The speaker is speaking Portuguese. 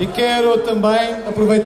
E quero também aproveitar